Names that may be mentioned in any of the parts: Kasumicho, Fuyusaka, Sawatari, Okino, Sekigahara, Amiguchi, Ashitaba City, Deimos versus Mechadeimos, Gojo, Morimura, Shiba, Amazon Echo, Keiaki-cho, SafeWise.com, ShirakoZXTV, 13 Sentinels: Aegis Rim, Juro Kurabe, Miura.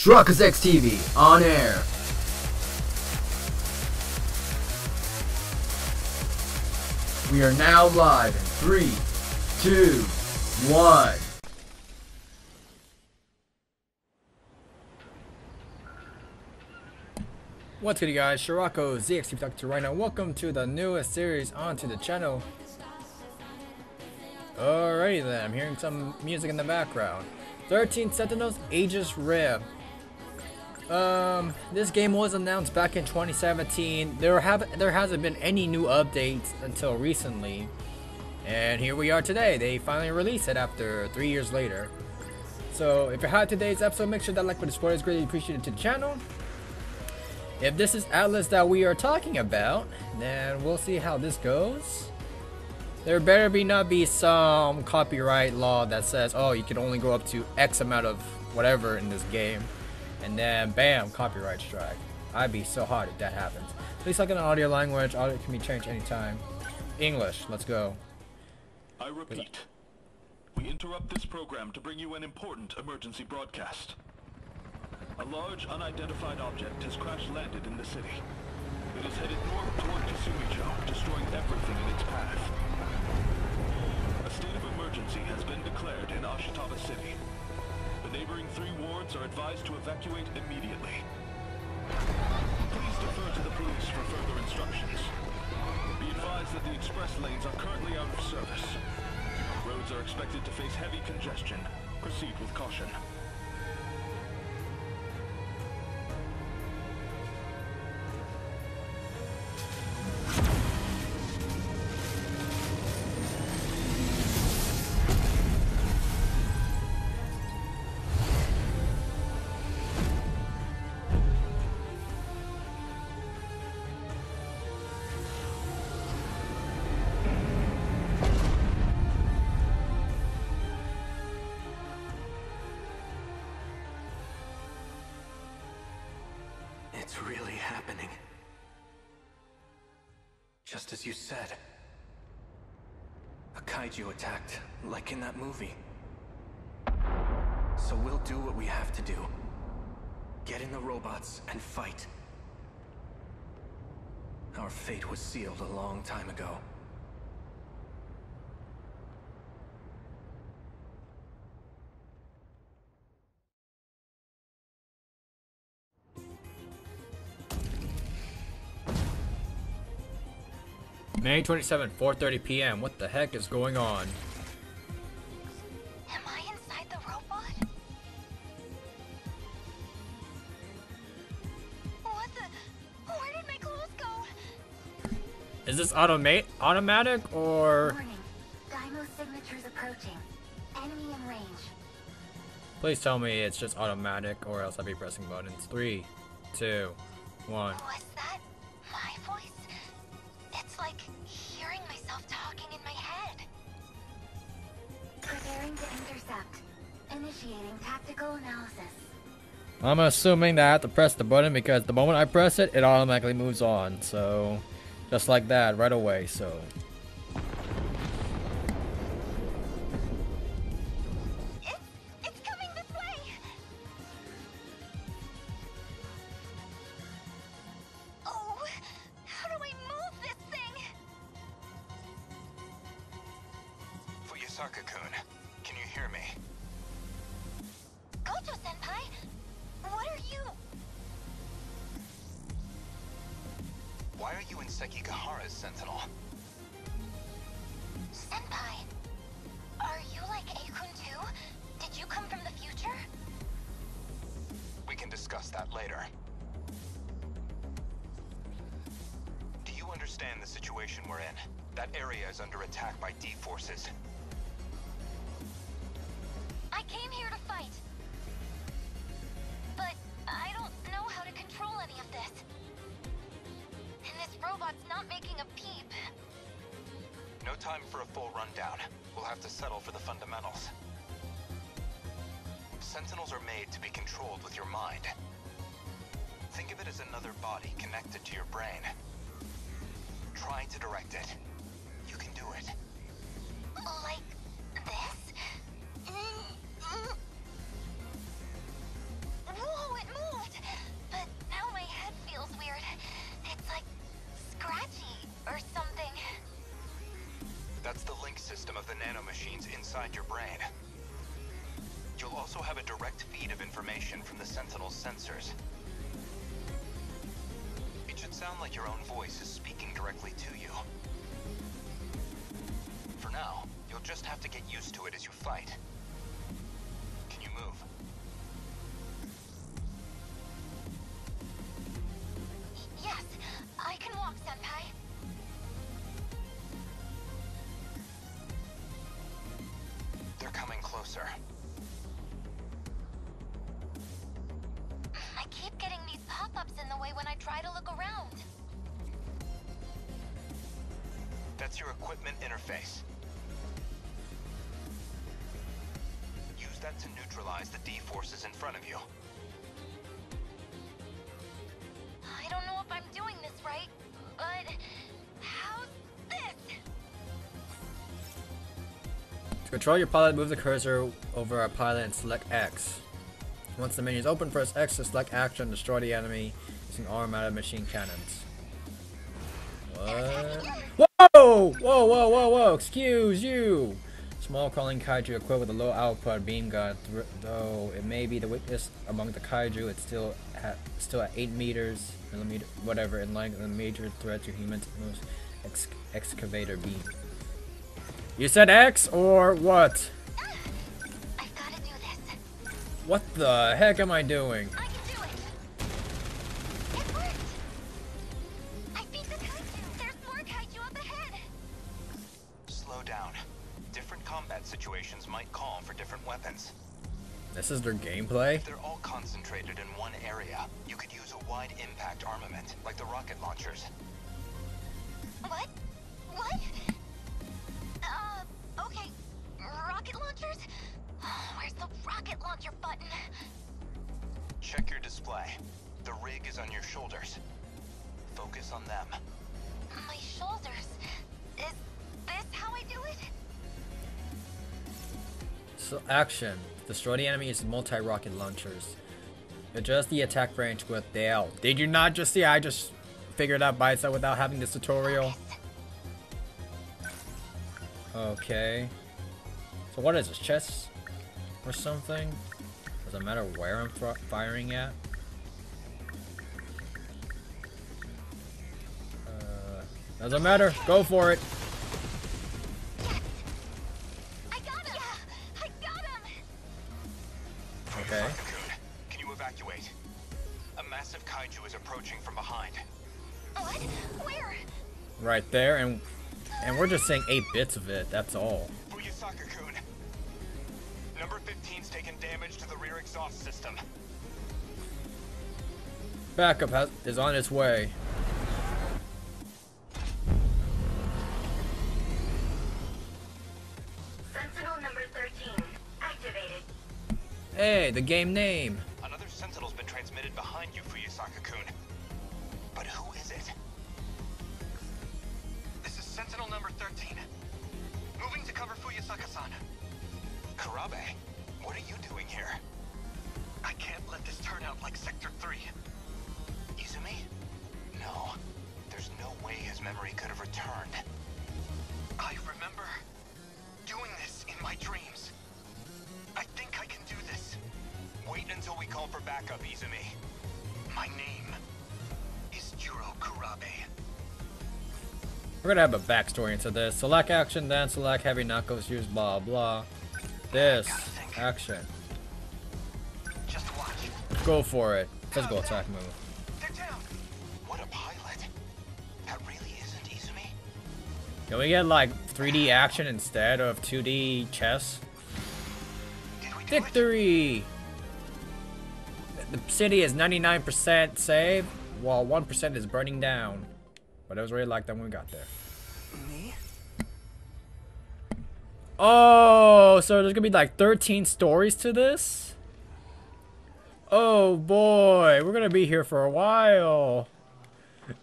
ShirakoZXTV on air. We are now live in 3, 2, 1. What's good, you guys? ShirakoZXTV talking to you right now. Welcome to the newest series onto the channel. Alrighty then, I'm hearing some music in the background. 13 Sentinels: Aegis Rim. This game was announced back in 2017. There hasn't been any new updates until recently, and here we are today. They finally released it after 3 years later. So if you had today's episode, make sure that like for the support is greatly appreciated to the channel. If this is Atlas that we are talking about, then we'll see how this goes. There better be not be some copyright law that says, oh, you can only go up to X amount of whatever in this game. And then, bam, copyright strike. I'd be so hot if that happens. Please look in the audio language. Audio can be changed anytime. English, let's go. I repeat, we interrupt this program to bring you an important emergency broadcast. A large unidentified object has crash-landed in the city. It is headed north toward Kasumicho, destroying everything in its path. A state of emergency has been declared in Ashitaba City. Neighboring 3 wards are advised to evacuate immediately. Please defer to the police for further instructions. Be advised that the express lanes are currently out of service. Roads are expected to face heavy congestion. Proceed with caution. It's really happening. Just as you said. A kaiju attacked, like in that movie. So we'll do what we have to do. Get in the robots and fight. Our fate was sealed a long time ago. May 27, 4:30 p.m. What the heck is going on? Am I inside the robot? What the? Where did my clothes go? Is this automatic or? Warning. Deimos signatures approaching. Enemy in range. Please tell me it's just automatic, or else I'll be pressing buttons. 3, 2, 1. What's that? My voice? It's like hearing myself talking in my head. Preparing to intercept. Initiating tactical analysis. I'm assuming that I have to press the button because the moment I press it, it automatically moves on. So, just like that, right away. So. It's coming this way. Oh. Fuyusaka-kun, can you hear me? Gojo-senpai, what are you? Why are you in Sekigahara's sentinel? Senpai, are you like Eikun too? Did you come from the future? We can discuss that later. Do you understand the situation we're in? That area is under attack by D-forces. I came here to fight, but I don't know how to control any of this. And this robot's not making a peep. No time for a full rundown. We'll have to settle for the fundamentals. Sentinels are made to be controlled with your mind. Think of it as another body connected to your brain. Trying to direct it. You can do it. Like this? Whoa, Sentinel sensors. It should sound like your own voice is speaking directly to you. For now, you'll just have to get used to it as you fight. Can you move? Yes, I can walk, Senpai. They're coming closer. I keep getting these pop-ups in the way when I try to look around. That's your equipment interface. Use that to neutralize the D-forces in front of you. I don't know if I'm doing this right, but how's this? To control your pilot, move the cursor over our pilot and select X. Once the menu is open, press X to select action and destroy the enemy using automatic machine cannons. What? Whoa! Whoa, whoa, whoa, whoa! Excuse you! Small crawling kaiju equipped with a low output beam gun, though it may be the weakest among the kaiju, it's still at 8 millimeters, whatever, in length, and a major threat to humans most excavator beam. You said X or what? I've gotta do this. What the heck am I doing? I can do it. It worked. I beat the kaiju. There's more kaiju up ahead. Slow down. Different combat situations might call for different weapons. This is their gameplay? If they're all concentrated in one area, you could use a wide impact armament, like the rocket launchers. What? What? Okay, rocket launchers? Where's the rocket launcher button? Check your display. The rig is on your shoulders. Focus on them. My shoulders? Is this how I do it? So action. Destroy the enemy's multi-rocket launchers. Adjust the attack branch with the L. Did you not just see? I just figured out by itself without having this tutorial. Focus. Okay. So what is this, chest or something? Doesn't matter where I'm firing at. Doesn't matter. Go for it. Yes. I got him. Yeah, I got him. Okay. Can you evacuate? A massive kaiju is approaching from behind. What? Where? Right there, and. And we're just saying 8 bits of it, that's all. Fuyusaka-kun. Number 15's taken damage to the rear exhaust system. Backup is on its way. Sentinel number 13 activated. Hey, the game name. Another sentinel's been transmitted behind you, Fuyusaka-kun. But who is it? Sentinel number 13. Moving to cover Fuyusaka-san. Kurabe, what are you doing here? I can't let this turn out like Sector 3. Izumi? No. There's no way his memory could have returned. I remember doing this in my dreams. I think I can do this. Wait until we call for backup, Izumi. My name is Juro Kurabe. We're gonna have a backstory into this. Select action, then select heavy knuckles, use blah blah. This action. Just watch. Go for it. Physical attack move. They're down. What a pilot. That really isn't Izumi. Can we get like 3D action instead of 2D chess? Victory! The city is 99% saved, while 1% is burning down. But it was really like that when we got there. Me? Oh, so there's gonna be like 13 stories to this? Oh boy, we're gonna be here for a while.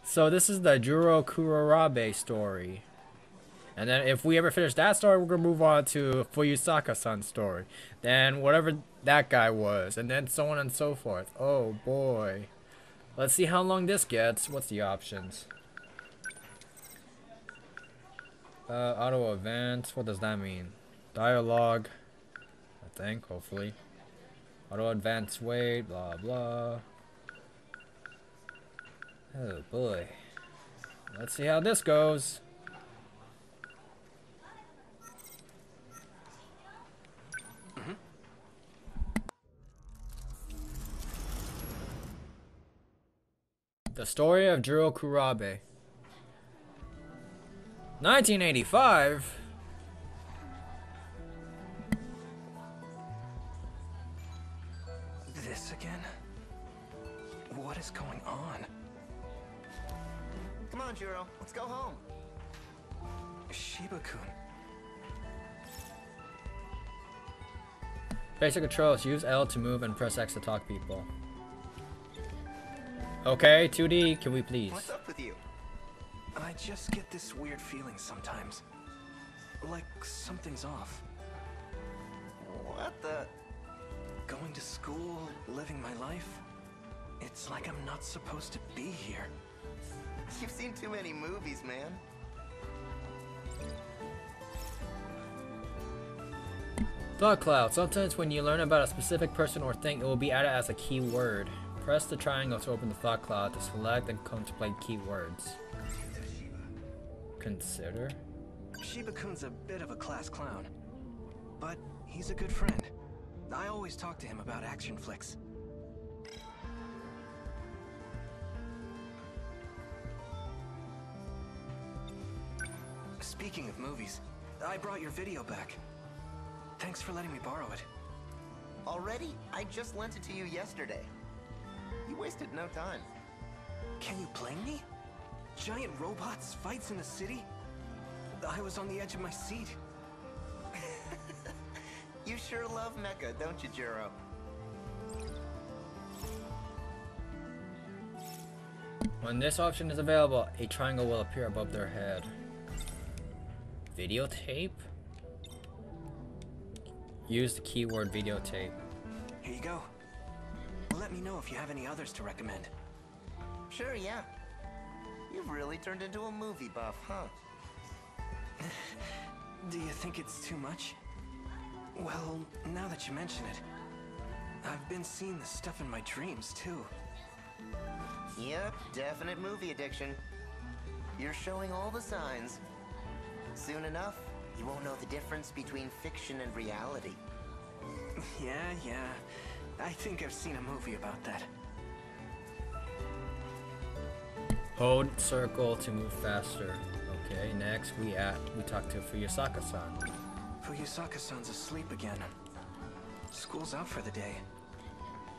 So this is the Juro Kurabe story. And then if we ever finish that story, we're gonna move on to Fuyusaka-san's story. Then whatever that guy was, and then so on and so forth. Oh boy. Let's see how long this gets. What's the options? Auto events, what does that mean? Dialogue, I think, hopefully. Auto advance weight, blah blah. Oh boy. Let's see how this goes. The Story of Juro Kurabe. 1985? This again? What is going on? Come on, Juro. Let's go home. Shiba-kun. Basic controls. Use L to move and press X to talk people. Okay, 2D, can we please? What's up with you? I just get this weird feeling sometimes. Like something's off. What the? Going to school, living my life. It's like I'm not supposed to be here. You've seen too many movies, man. Thought cloud. Sometimes when you learn about a specific person or thing, it will be added as a keyword. Press the triangle to open the thought cloud to select and contemplate keywords. Consider? Shiba-kun's a bit of a class clown, but he's a good friend. I always talk to him about action flicks. Speaking of movies, I brought your video back. Thanks for letting me borrow it. Already? I just lent it to you yesterday. You wasted no time. Can you blame me? Giant robots, fights in the city? I was on the edge of my seat. You sure love mecha, don't you, Juro? When this option is available, a triangle will appear above their head. Videotape? Use the keyword videotape. Here you go. Let me know if you have any others to recommend. Sure, yeah. You've really turned into a movie buff, huh? Do you think it's too much? Well, now that you mention it, I've been seeing this stuff in my dreams, too. Yep, definite movie addiction. You're showing all the signs. Soon enough, you won't know the difference between fiction and reality. Yeah, yeah. I think I've seen a movie about that. Hold circle to move faster. Okay, next we talk to Fuyusaka-san. Fuyusaka-san's asleep again. School's out for the day.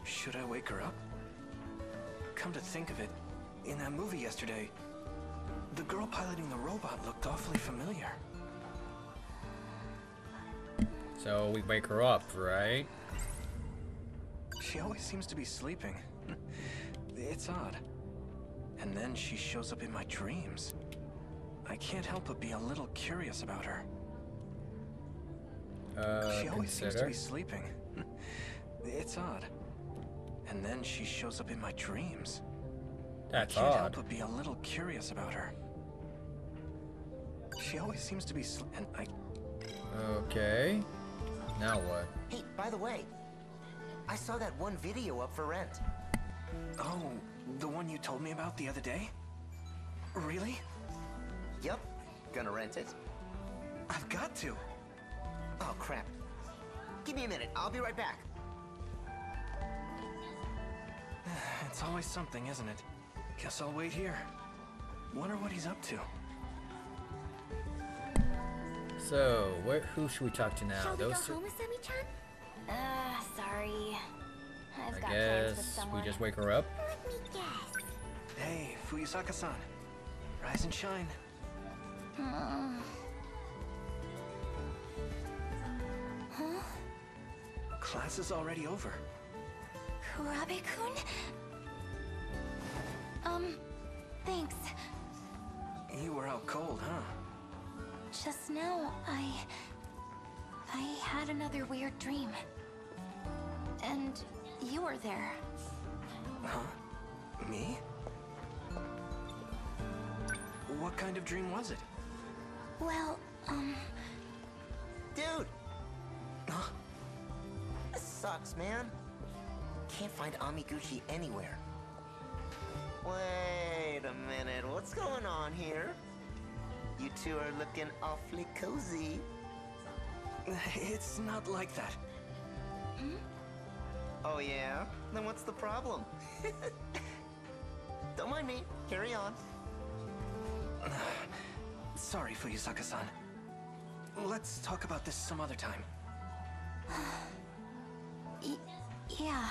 Should I wake her up? Come to think of it, in that movie yesterday, the girl piloting the robot looked awfully familiar. So we wake her up, right? She always seems to be sleeping. It's odd. And then she shows up in my dreams. I can't help but be a little curious about her. She always seems to be sleeping. It's odd. And then she shows up in my dreams. That's odd. I can't help but be a little curious about her. She always seems to be sleeping. Okay. Now what? Hey, by the way. I saw that one video up for rent. Oh, the one you told me about the other day? Really? Yep. Gonna rent it. I've got to. Oh, crap. Give me a minute. I'll be right back. It's always something, isn't it? Guess I'll wait here. Wonder what he's up to. So, who should we talk to now? Those two? Sorry. I guess we just wake her up. Let me guess. Hey, Fuyusaka-san. Rise and shine. Huh? Class is already over. Kurabe-kun? Thanks. You were out cold, huh? Just now, I had another weird dream. And you were there. Huh? Me? What kind of dream was it? Well, Dude! Huh? This sucks, man. can't find Amiguchi anywhere. Wait a minute, what's going on here? You two are looking awfully cozy. It's not like that. Hmm? Oh yeah? Then what's the problem? Don't mind me, carry on. Sorry, Fuyusaka-san. Let's talk about this some other time. Yeah.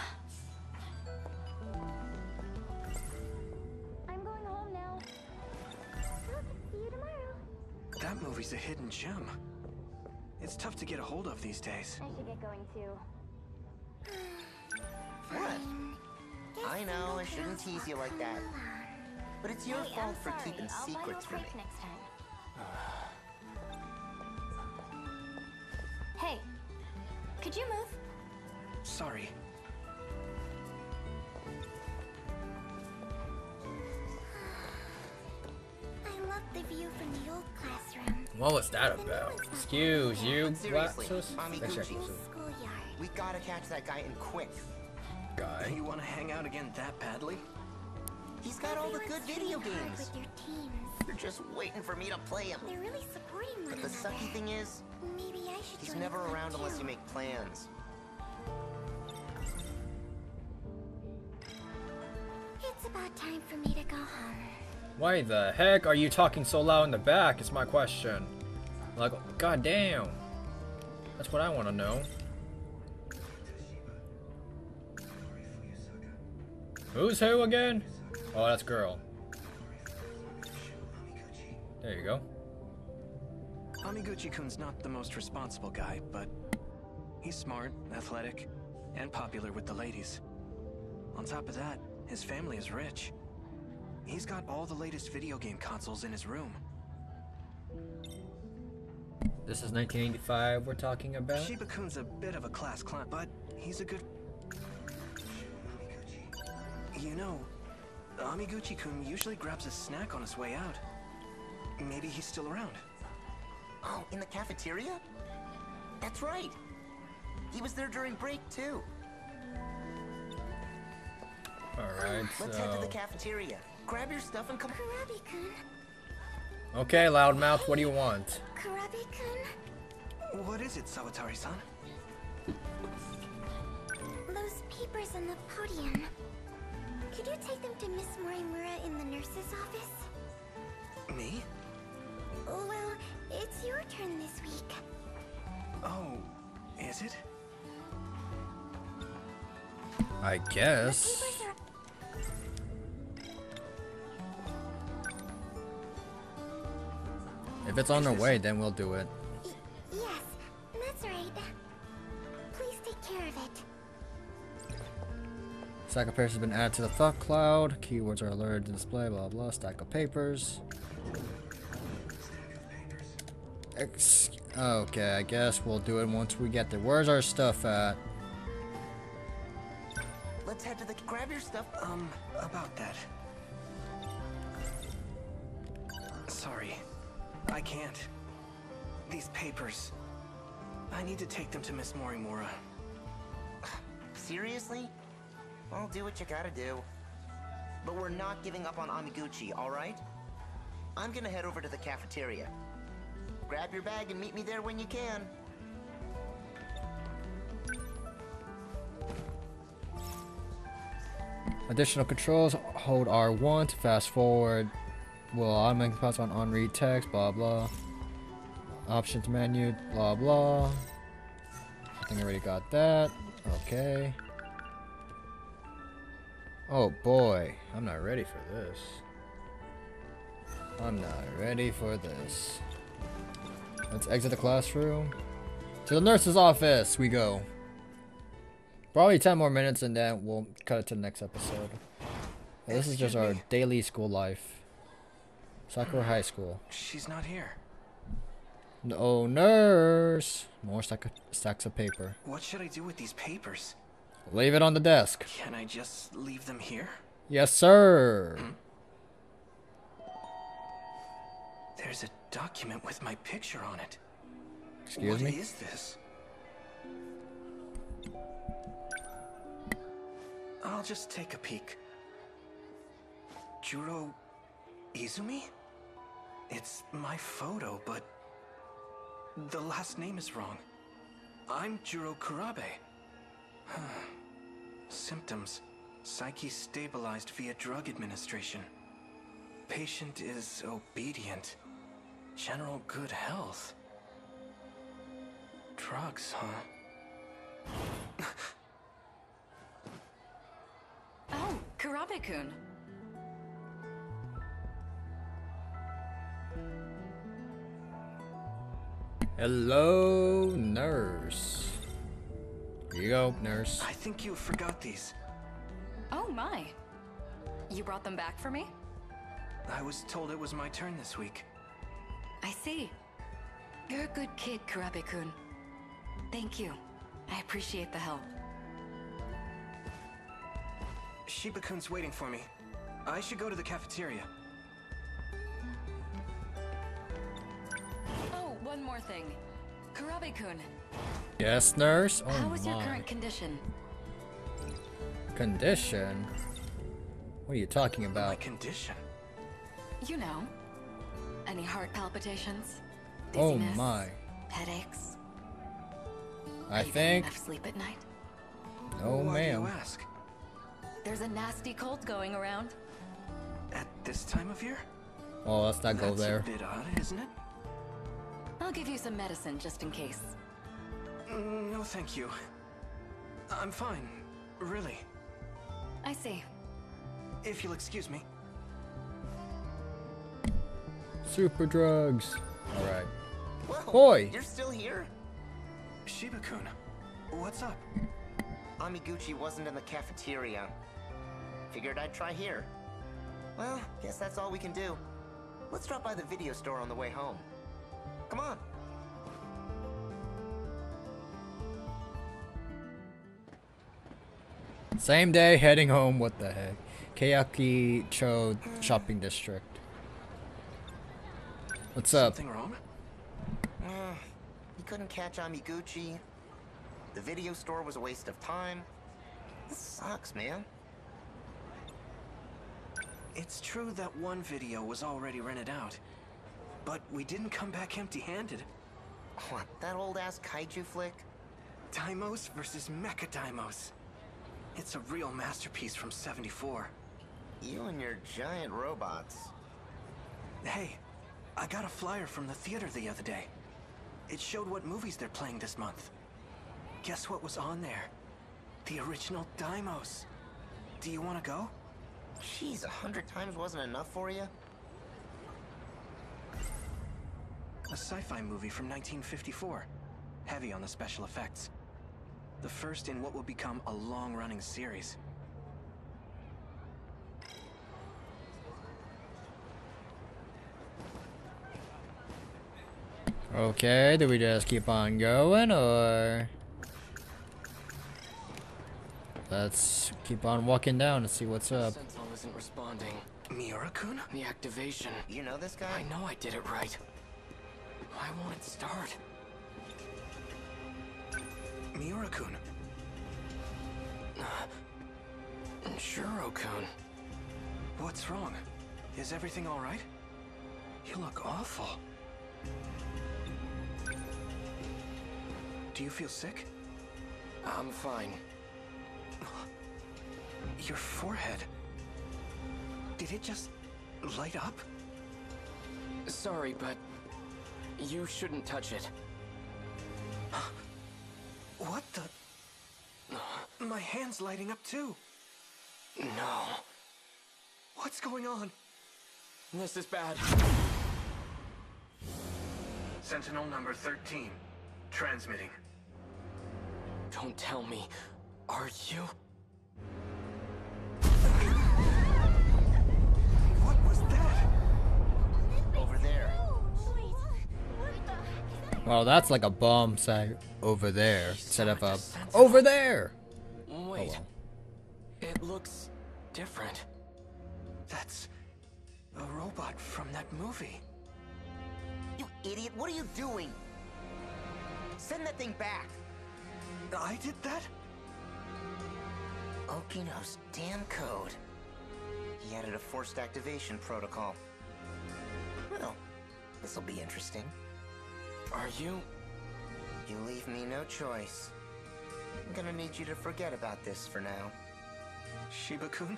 I'm going home now. Well, see you tomorrow. That movie's a hidden gem. It's tough to get a hold of these days. I should get going too. What? I know I shouldn't tease you like that. But it's your fault for keeping secrets from me. Next time. Hey, could you move? Sorry. I love the view from the old classroom. What was that about? Excuse you. Seriously, we gotta catch that guy and quick. Guy? You want to hang out again that badly? He's got all the good video games. They're just waiting for me to play him. They're really supporting one another. But the sucky thing is, he's never around unless you make plans. It's about time for me to go home. Why the heck are you talking so loud in the back? Is my question. Like, goddamn. That's what I want to know. Who's who again? Oh, that's girl. There you go. Amiguchi-kun's not the most responsible guy, but he's smart, athletic, and popular with the ladies. On top of that, his family is rich. He's got all the latest video game consoles in his room. This is 1985 we're talking about? Shiba-kun's a bit of a class clown, but he's a good... You know, Amiguchi-kun usually grabs a snack on his way out. Maybe he's still around. Oh, in the cafeteria? That's right. He was there during break, too. Alright, so... Let's head to the cafeteria. Grab your stuff and come... Kurabe-kun. Okay, loudmouth, what do you want? Kurabe-kun? What is it, Sawatari-san? Those papers on the podium. Could you take them to Miss Morimura in the nurse's office? Me? Well, it's your turn this week. Oh, is it? I guess. If it's on the way, then we'll do it. Yes, that's right. Please take care of it. Stack of papers has been added to the thought cloud. Keywords are alerted to display, blah blah. Stack of papers. Okay, I guess we'll do it once we get there. Where's our stuff at? Let's head to the... Grab your stuff. About that. Sorry. I can't. These papers. I need to take them to Miss Morimura. Seriously? Well, do what you gotta do. But we're not giving up on Amiguchi, alright? I'm gonna head over to the cafeteria. Grab your bag and meet me there when you can. Additional controls, hold R1 to fast forward. Will automatically pass on unread text, blah blah. Options menu, blah blah. I think I already got that. Okay. Oh boy, I'm not ready for this. I'm not ready for this. Let's exit the classroom. To the nurse's office we go. Probably 10 more minutes and then we'll cut it to the next episode. Well, this is just our daily school life. Sakura High School. She's not here. No nurse. More stacks of paper. What should I do with these papers? Leave it on the desk. Can I just leave them here? Yes, sir. There's a document with my picture on it. Excuse me? What is this? I'll just take a peek. Juro Izumi? It's my photo, but the last name is wrong. I'm Juro Kurabe. Symptoms. Psyche stabilized via drug administration. Patient is obedient. General good health. Drugs, huh? Oh, Kurabe-kun. Hello, nurse. Here you go, nurse. I think you forgot these. Oh my. You brought them back for me? I was told it was my turn this week. I see. You're a good kid, Kurabe-kun. Thank you. I appreciate the help. Shiba-kun's waiting for me. I should go to the cafeteria. Oh, one more thing. Kurabe-kun. Yes, nurse? Oh, how is your current condition? Condition? What are you talking about? My condition? You know. Any heart palpitations? Dizziness, oh my. Headaches? I think. Enough sleep at night? No, ma'am. There's a nasty cold going around. At this time of year? Oh, let's not go there. That's a bit odd, isn't it? I'll give you some medicine just in case. No, thank you. I'm fine. Really. I see. If you'll excuse me. Super drugs. Alright. Well, boy! You're still here? Shiba-kun, what's up? Amiguchi wasn't in the cafeteria. Figured I'd try here. Well, guess that's all we can do. Let's drop by the video store on the way home. Come on. Same day, heading home, what the heck. Keiaki-cho shopping district. What's up? Something wrong? You couldn't catch Amiguchi. The video store was a waste of time. This sucks, man. It's true that one video was already rented out, but we didn't come back empty-handed. What, that old-ass kaiju flick? Deimos versus Mechadeimos. It's a real masterpiece from '74. You and your giant robots. Hey, I got a flyer from the theater the other day. It showed what movies they're playing this month. Guess what was on there? The original Deimos. Do you want to go? Jeez, 100 times wasn't enough for you? A sci-fi movie from 1954. Heavy on the special effects. The first in what will become a long-running series. Okay, do we just keep on going, or... Let's keep on walking down and see what's up. Sentinel isn't responding. Miura-kun? The activation. You know this guy? I know I did it right. Why won't it start? Miura-kun. Juro-kun. What's wrong? Is everything alright? You look awful. Do you feel sick? I'm fine. Your forehead. Did it just light up? Sorry, but you shouldn't touch it. What the? My hand's lighting up too. No. What's going on? This is bad. Sentinel number 13. Transmitting. Don't tell me. Are you? What was that? Over there. Well, that's like a bomb site over there. Set up a over there. Wait. Oh, well. It looks different. That's a robot from that movie. You idiot! What are you doing? Send that thing back. I did that? Okino's damn code. He added a forced activation protocol. Well, this'll be interesting. Are you? You leave me no choice. I'm gonna need you to forget about this for now. Shiba-kun?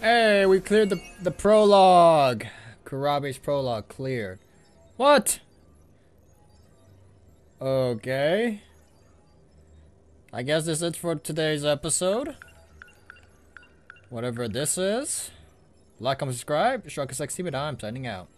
Hey, we cleared the prologue. Kurabe's prologue cleared. What? Okay. I guess this is it for today's episode. Whatever this is. Like, comment, subscribe. ShirakoZXTV, I'm signing out.